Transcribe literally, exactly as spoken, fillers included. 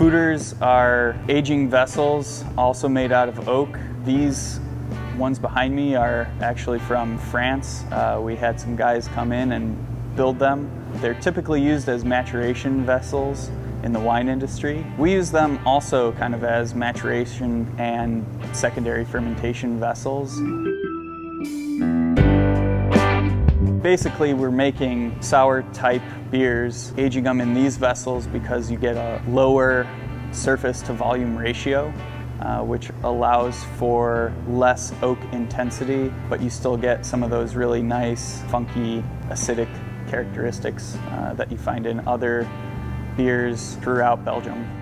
Foudres are aging vessels, also made out of oak. These ones behind me are actually from France. Uh, we had some guys come in and build them. They're typically used as maturation vessels in the wine industry. We use them also kind of as maturation and secondary fermentation vessels. Basically, we're making sour type beers, aging them in these vessels because you get a lower surface to volume ratio, uh, which allows for less oak intensity, but you still get some of those really nice, funky, acidic characteristics uh, that you find in other beers throughout Belgium.